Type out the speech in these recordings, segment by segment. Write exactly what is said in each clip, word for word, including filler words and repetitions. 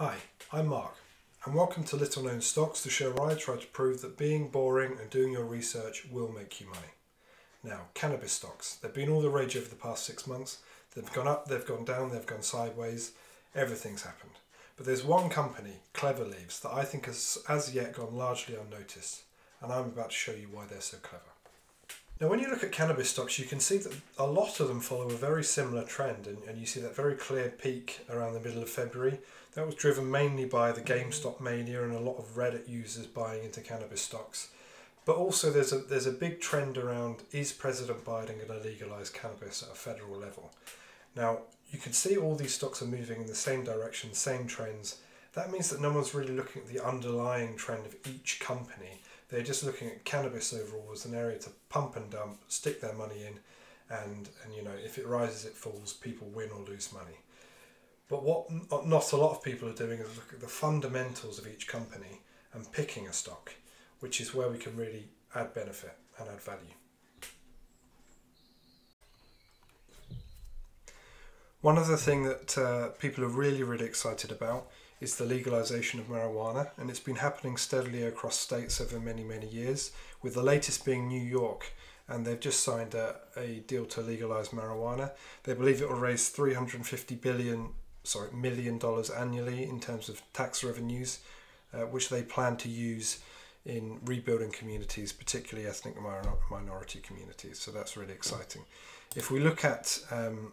Hi, I'm Mark, and welcome to Little Known Stocks, the show where I try to prove that being boring and doing your research will make you money. Now, cannabis stocks, they've been all the rage over the past six months. They've gone up, they've gone down, they've gone sideways, everything's happened. But there's one company, Clever Leaves, that I think has as yet gone largely unnoticed, and I'm about to show you why they're so clever. Now, when you look at cannabis stocks, you can see that a lot of them follow a very similar trend, and, and you see that very clear peak around the middle of February. That was driven mainly by the GameStop mania and a lot of Reddit users buying into cannabis stocks. But also there's a, there's a big trend around, is President Biden going to legalise cannabis at a federal level? Now, you can see all these stocks are moving in the same direction, same trends. That means that no one's really looking at the underlying trend of each company. They're just looking at cannabis overall as an area to pump and dump, stick their money in, and, and you know, if it rises, it falls, people win or lose money. But what not a lot of people are doing is look at the fundamentals of each company and picking a stock, which is where we can really add benefit and add value. One other thing that uh, people are really, really excited about is the legalization of marijuana, and it's been happening steadily across states over many, many years, with the latest being New York, and they've just signed a, a deal to legalize marijuana. They believe it will raise three hundred fifty billion dollars Sorry, million dollars annually in terms of tax revenues, uh, which they plan to use in rebuilding communities, particularly ethnic minor minority communities. So that's really exciting. If we look at um,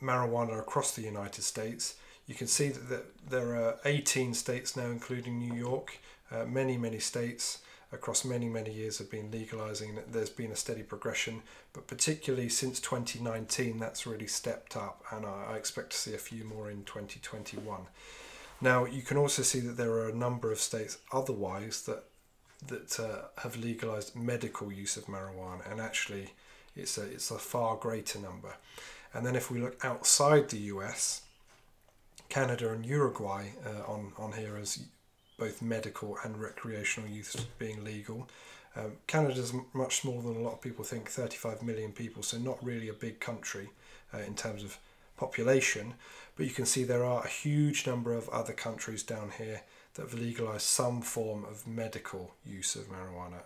marijuana across the United States, you can see that, that there are eighteen states now, including New York. Uh, many, many states across many, many years have been legalizing. There's been a steady progression, but particularly since twenty nineteen, that's really stepped up, and I expect to see a few more in twenty twenty-one. Now, you can also see that there are a number of states otherwise that that uh, have legalized medical use of marijuana, and actually it's a, it's a far greater number. And then if we look outside the U S, Canada and Uruguay uh, on, on here as both medical and recreational use being legal. Um, Canada's much smaller than a lot of people think, thirty-five million people, so not really a big country uh, in terms of population, but you can see there are a huge number of other countries down here that have legalized some form of medical use of marijuana,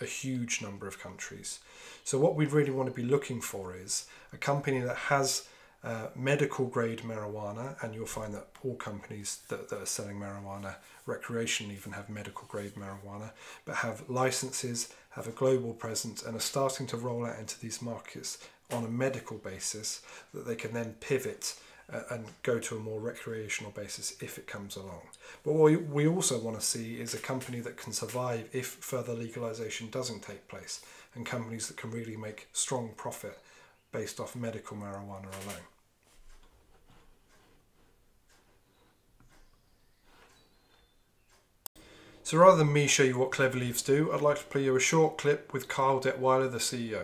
a huge number of countries. So what we really want to be looking for is a company that has Uh, medical grade marijuana, and you'll find that all companies that, that are selling marijuana recreationally even have medical grade marijuana, but have licenses, have a global presence, and are starting to roll out into these markets on a medical basis that they can then pivot uh, and go to a more recreational basis if it comes along. But what we also want to see is a company that can survive if further legalization doesn't take place, and companies that can really make strong profit based off medical marijuana alone. So rather than me show you what Clever Leaves do, I'd like to play you a short clip with Carl Detweiler, the C E O.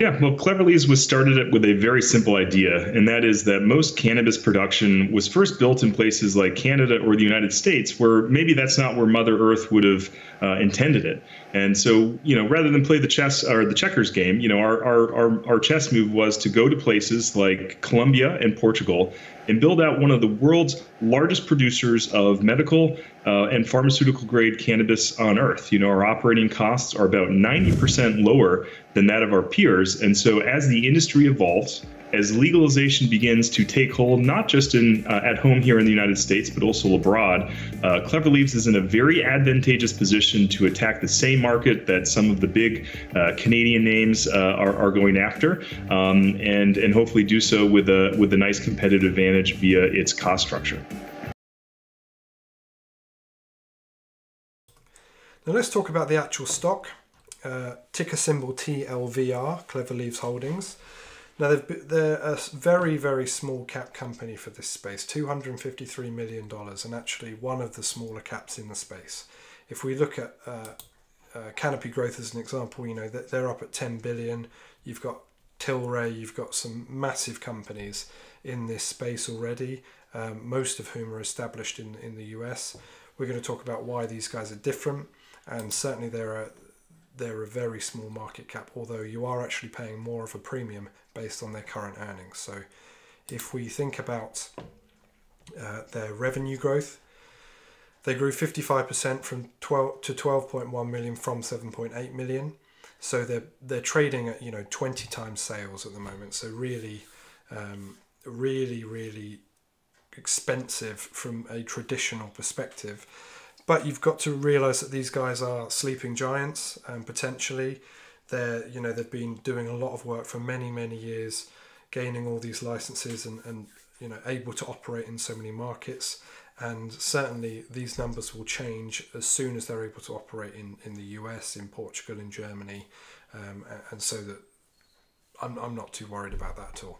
Yeah, well, Clever Leaves was started with a very simple idea, and that is that most cannabis production was first built in places like Canada or the United States, where maybe that's not where Mother Earth would have uh, intended it. And so, you know, rather than play the chess or the checkers game, you know, our, our, our, our chess move was to go to places like Colombia and Portugal and build out one of the world's largest producers of medical uh, and pharmaceutical grade cannabis on Earth. You know, our operating costs are about ninety percent lower than that of our peers. And so as the industry evolves, as legalization begins to take hold, not just in uh, at home here in the United States, but also abroad, uh, Clever Leaves is in a very advantageous position to attack the same market that some of the big uh, Canadian names uh, are, are going after, um, and and hopefully do so with a with a nice competitive advantage via its cost structure. Now let's talk about the actual stock. Uh, ticker symbol T L V R, Clever Leaves Holdings. Now, they've, they're a very, very small cap company for this space, two hundred fifty-three million dollars, and actually one of the smaller caps in the space. If we look at uh, uh, Canopy Growth as an example, you know, they're up at ten billion dollars. You've got Tilray, you've got some massive companies in this space already, um, most of whom are established in, in the U S. We're going to talk about why these guys are different, and certainly there are... they're a very small market cap, although you are actually paying more of a premium based on their current earnings. So if we think about uh, their revenue growth. They grew fifty-five percent from twelve to twelve point one million from seven point eight million. So they're they're trading at, you know, twenty times sales at the moment. So really, um, really, really expensive from a traditional perspective. But you've got to realise that these guys are sleeping giants, and potentially they're, you know, they've been doing a lot of work for many, many years, gaining all these licenses and, and you know, able to operate in so many markets. And certainly these numbers will change as soon as they're able to operate in, in the U S, in Portugal, in Germany. Um, and so that I'm, I'm not too worried about that at all.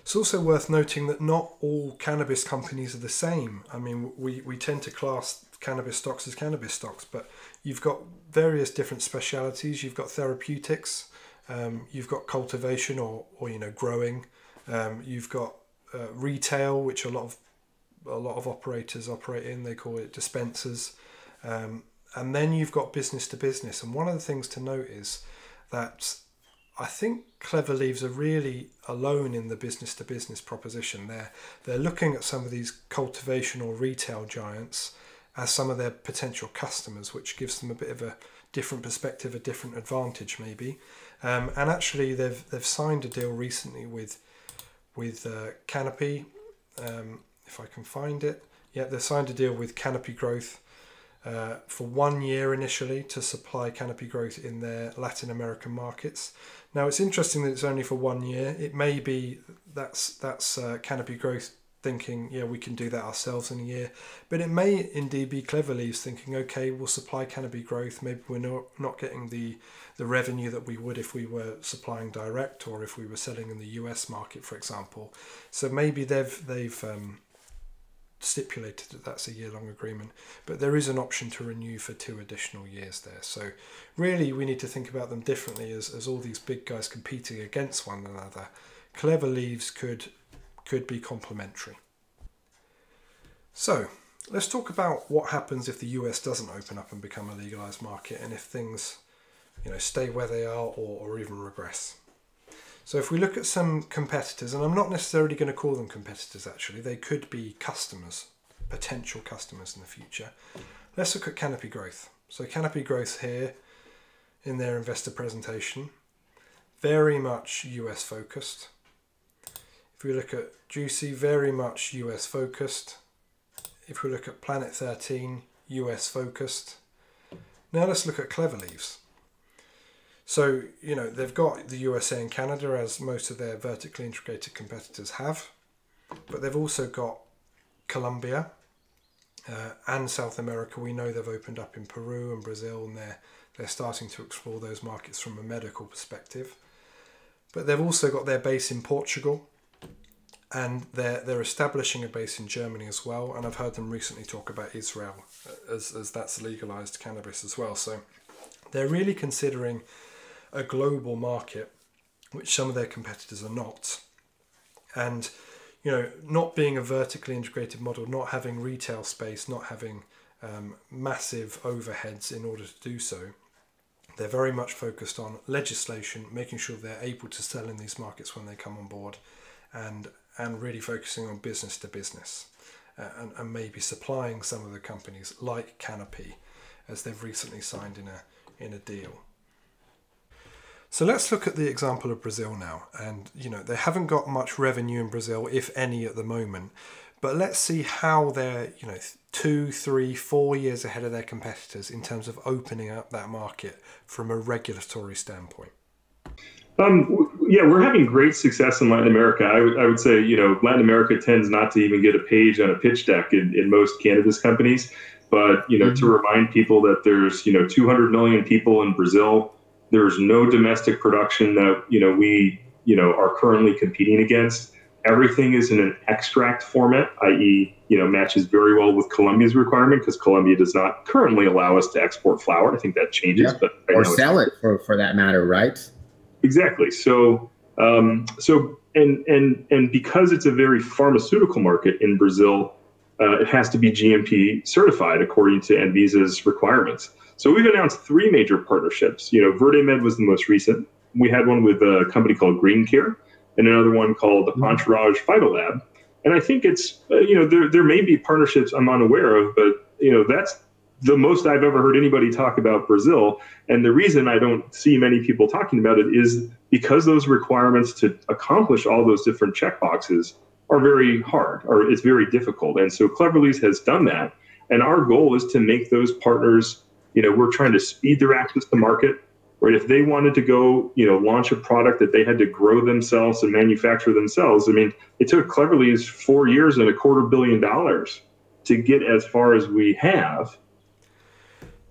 It's also worth noting that not all cannabis companies are the same. I mean, we, we tend to class cannabis stocks as cannabis stocks, but you've got various different specialities. You've got therapeutics, um, you've got cultivation or, or you know, growing, um, you've got Uh, retail, which a lot of a lot of operators operate in. They call it dispensers, um, and then you've got business to business. And one of the things to note is that I think Clever Leaves are really alone in the business to business proposition. They're they're looking at some of these cultivation or retail giants as some of their potential customers, which gives them a bit of a different perspective, a different advantage maybe. Um, and actually, they've they've signed a deal recently with. with uh, Canopy, um, if I can find it. Yeah, they signed a deal with Canopy Growth uh, for one year initially to supply Canopy Growth in their Latin American markets. Now it's interesting that it's only for one year. It may be that's, that's uh, Canopy Growth thinking, yeah, we can do that ourselves in a year, but it may indeed be Clever Leaves thinking, okay, we'll supply Canopy Growth. Maybe we're not, not getting the, the revenue that we would if we were supplying direct or if we were selling in the U S market, for example. So maybe they've, they've um, stipulated that that's a year-long agreement, but there is an option to renew for two additional years there. So really we need to think about them differently as, as all these big guys competing against one another. Clever Leaves could could be complementary. So let's talk about what happens if the U S doesn't open up and become a legalized market, and if things, you know, stay where they are or, or even regress. So if we look at some competitors, and I'm not necessarily going to call them competitors actually, they could be customers, potential customers in the future. Let's look at Canopy Growth. So Canopy Growth here in their investor presentation, very much U S focused. If we look at Jushi, very much U S focused. If we look at Planet thirteen, U S focused. Now let's look at Clever Leaves. So, you know, they've got the U S A and Canada as most of their vertically integrated competitors have, but they've also got Colombia uh, and South America. We know they've opened up in Peru and Brazil, and they're, they're starting to explore those markets from a medical perspective. But they've also got their base in Portugal, and they're, they're establishing a base in Germany as well. And I've heard them recently talk about Israel as, as that's legalized cannabis as well. So they're really considering a global market, which some of their competitors are not. And, you know, not being a vertically integrated model, not having retail space, not having um, massive overheads in order to do so, they're very much focused on legislation, making sure they're able to sell in these markets when they come on board, and and really focusing on business to business, uh, and, and maybe supplying some of the companies like Canopy, as they've recently signed in a, in a deal. So let's look at the example of Brazil now. And, you know, they haven't got much revenue in Brazil, if any, at the moment, but let's see how they're, you know, two, three, four years ahead of their competitors in terms of opening up that market from a regulatory standpoint. Um, yeah, we're having great success in Latin America. I would, I would say, you know, Latin America tends not to even get a page on a pitch deck in, in most cannabis companies. But, you know, mm-hmm. to remind people that there's, you know, two hundred million people in Brazil. There's no domestic production that, you know, we, you know, are currently competing against. Everything is in an extract format, that is, you know, matches very well with Colombia's requirement, because Colombia does not currently allow us to export flower. I think that changes. Yeah. But right or sell it, for, for that matter, right? Exactly. So, um, so, and and and because it's a very pharmaceutical market in Brazil, uh, it has to be G M P certified according to Envisa's requirements. So we've announced three major partnerships. You know, VerdeMed was the most recent. We had one with a company called GreenCare, and another one called Entourage PhytoLab. And I think it's, you know, there, there may be partnerships I'm unaware of, but, you know, that's the most I've ever heard anybody talk about Brazil. And the reason I don't see many people talking about it is because those requirements to accomplish all those different checkboxes are very hard, or it's very difficult. And so Clever Leaves has done that. And our goal is to make those partners, you know, we're trying to speed their access to market, right? If they wanted to go, you know, launch a product that they had to grow themselves and manufacture themselves, I mean, it took Clever Leaves four years and a quarter billion dollars to get as far as we have.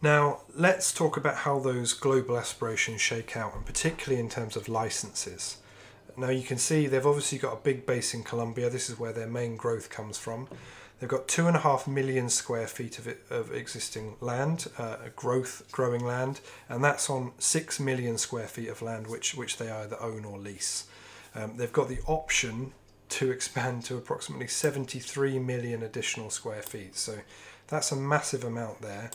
Now, let's talk about how those global aspirations shake out, and particularly in terms of licenses. Now, you can see they've obviously got a big base in Colombia. This is where their main growth comes from. They've got two and a half million square feet of, it, of existing land, uh, growth, growing land, and that's on six million square feet of land, which, which they either own or lease. Um, they've got the option to expand to approximately seventy-three million additional square feet. So that's a massive amount there.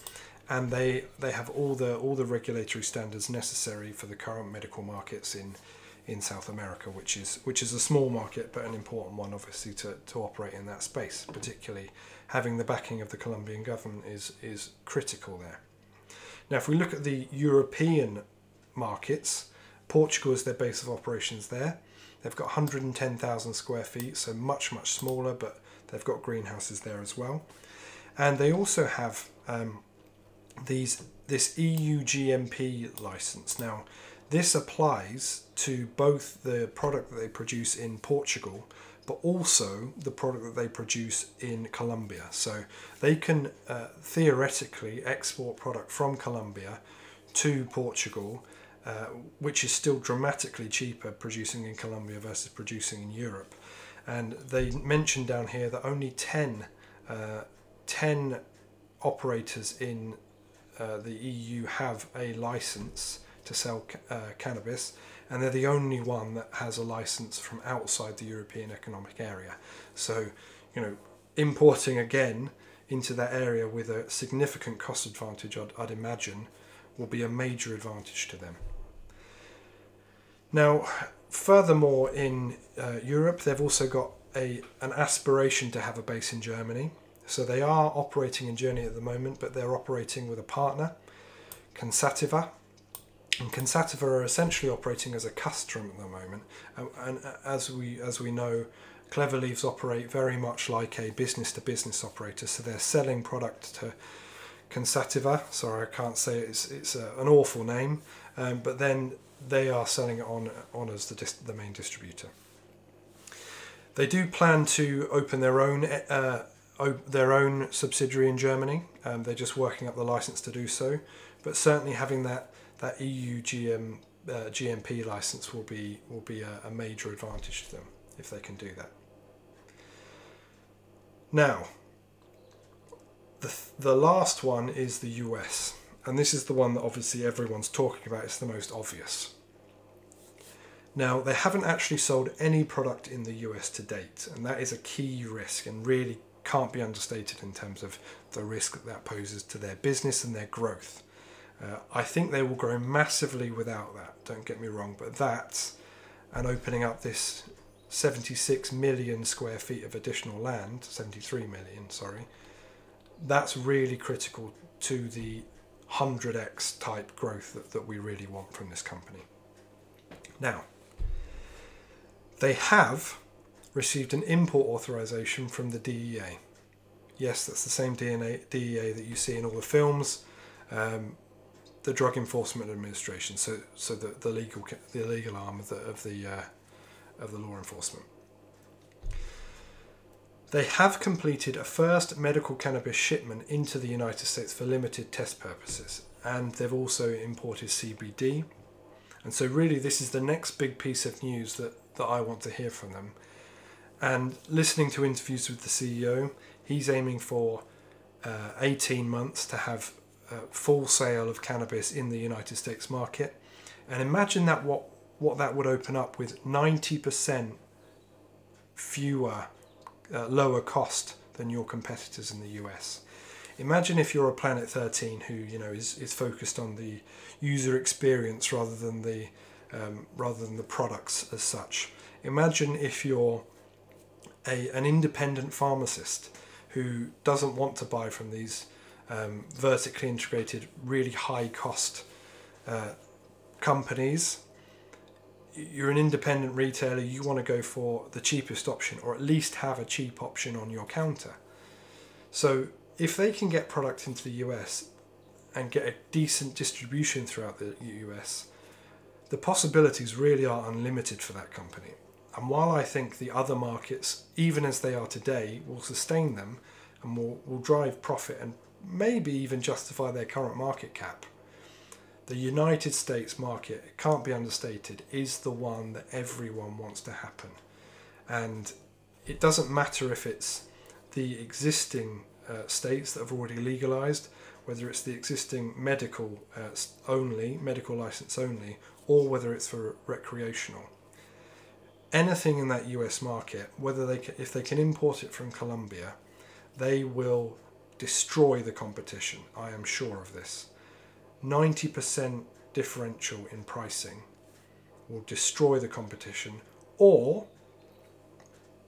And they, they have all the, all the regulatory standards necessary for the current medical markets in in South America, which is which is a small market but an important one, obviously, to, to operate in that space. Particularly having the backing of the Colombian government is is critical there. Now, if we look at the European markets, Portugal is their base of operations there. They've got one hundred ten thousand square feet, so much, much smaller, but they've got greenhouses there as well. And they also have um, these this E U G M P license. Now, this applies to both the product that they produce in Portugal, but also the product that they produce in Colombia. So they can uh, theoretically export product from Colombia to Portugal, uh, which is still dramatically cheaper producing in Colombia versus producing in Europe. And they mentioned down here that only ten operators in uh, the E U have a license to sell uh, cannabis, and they're the only one that has a license from outside the European Economic Area. So, you know, importing again into that area with a significant cost advantage, I'd, I'd imagine, will be a major advantage to them. Now, furthermore, in uh, Europe, they've also got a an aspiration to have a base in Germany. So they are operating in Germany at the moment, but they're operating with a partner, Cansativa. And Cansativa are essentially operating as a customer at the moment, and as we as we know, Clever Leaves operate very much like a business-to-business operator. So they're selling product to Cansativa. Sorry, I can't say it. it's it's a, an awful name, um, but then they are selling it on on as the dis the main distributor. They do plan to open their own uh, their own subsidiary in Germany. Um, they're just working up the license to do so, but certainly having that. That E U G M, uh, G M P license will be will be a, a major advantage to them if they can do that. Now, the, the last one is the U S, and this is the one that obviously everyone's talking about. It's the most obvious. Now, they haven't actually sold any product in the U S to date, and that is a key risk and really can't be understated in terms of the risk that that poses to their business and their growth. Uh, I think they will grow massively without that, don't get me wrong, but that and opening up this seventy-six million square feet of additional land, seventy-three million, sorry, that's really critical to the one hundred X type growth that, that we really want from this company. Now, they have received an import authorization from the D E A. Yes, that's the same D E A that you see in all the films. Um, The Drug Enforcement Administration, so so the, the legal the legal arm of the of the uh, of the law enforcement. They have completed a first medical cannabis shipment into the United States for limited test purposes, and they've also imported C B D. And so, really, this is the next big piece of news that that I want to hear from them. And listening to interviews with the C E O, he's aiming for uh, eighteen months to have. Uh, full sale of cannabis in the United States market, and imagine that what what that would open up with ninety percent fewer uh, lower cost than your competitors in the U S. Imagine if you're a Planet thirteen who, you know, is is focused on the user experience rather than the um, rather than the products as such. Imagine if you're a, an independent pharmacist who doesn't want to buy from these um, vertically integrated, really high cost uh, companies. You're an independent retailer, you want to go for the cheapest option, or at least have a cheap option on your counter. So if they can get product into the U S and get a decent distribution throughout the U S, the possibilities really are unlimited for that company. And while I think the other markets, even as they are today, will sustain them and will, will drive profit and maybe even justify their current market cap, the United States market, it can't be understated, is the one that everyone wants to happen. And it doesn't matter if it's the existing uh, states that have already legalized, whether it's the existing medical uh, only, medical license only, or whether it's for recreational. Anything in that U S market, whether they can, if they can import it from Colombia, they will destroy the competition. I am sure of this. ninety percent differential in pricing will destroy the competition, or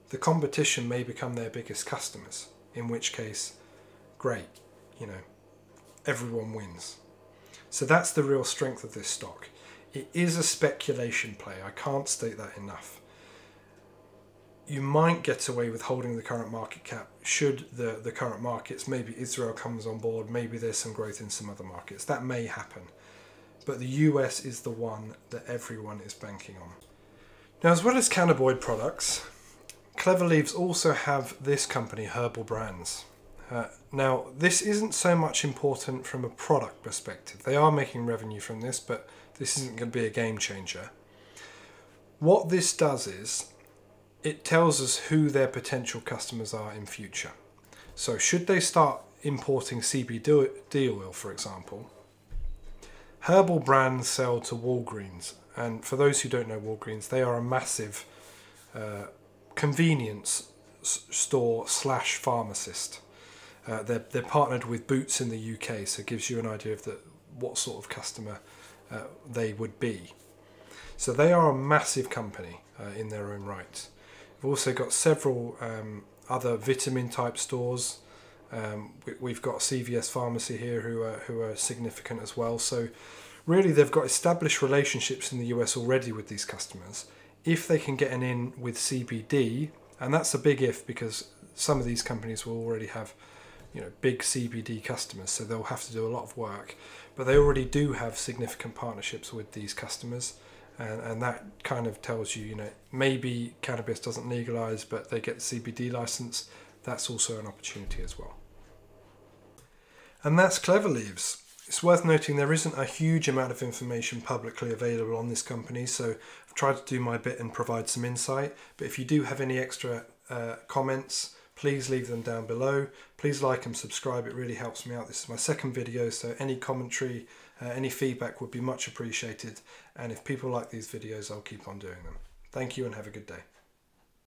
the competition may become their biggest customers, in which case, great, you know, everyone wins. So that's the real strength of this stock. It is a speculation play. I can't state that enough. You might get away with holding the current market cap should the, the current markets, maybe Israel comes on board, maybe there's some growth in some other markets. That may happen. But the U S is the one that everyone is banking on. Now, as well as cannabinoid products, Clever Leaves also have this company, Herbal Brands. Uh, now, this isn't so much important from a product perspective. They are making revenue from this, but this isn't going to be a game changer. What this does is, it tells us who their potential customers are in future. So should they start importing C B D oil, for example, Herbal Brands sell to Walgreens. And for those who don't know Walgreens, they are a massive uh, convenience store slash pharmacist. Uh, they're, they're partnered with Boots in the U K, so it gives you an idea of the, what sort of customer uh, they would be. So they are a massive company uh, in their own right. We've also got several um, other vitamin type stores. Um, we, we've got C V S Pharmacy here who are, who are significant as well. So really they've got established relationships in the U S already with these customers. If they can get an in with C B D, and that's a big if, because some of these companies will already have, you know, big C B D customers, so they'll have to do a lot of work, but they already do have significant partnerships with these customers. And, and that kind of tells you, you know, maybe cannabis doesn't legalize, but they get the C B D license. That's also an opportunity as well. And that's Clever Leaves. It's worth noting there isn't a huge amount of information publicly available on this company, so I've tried to do my bit and provide some insight. But if you do have any extra uh, comments, please leave them down below. Please like and subscribe. It really helps me out. This is my second video, so any commentary, Uh, any feedback would be much appreciated, and if people like these videos, I'll keep on doing them. Thank you and have a good day.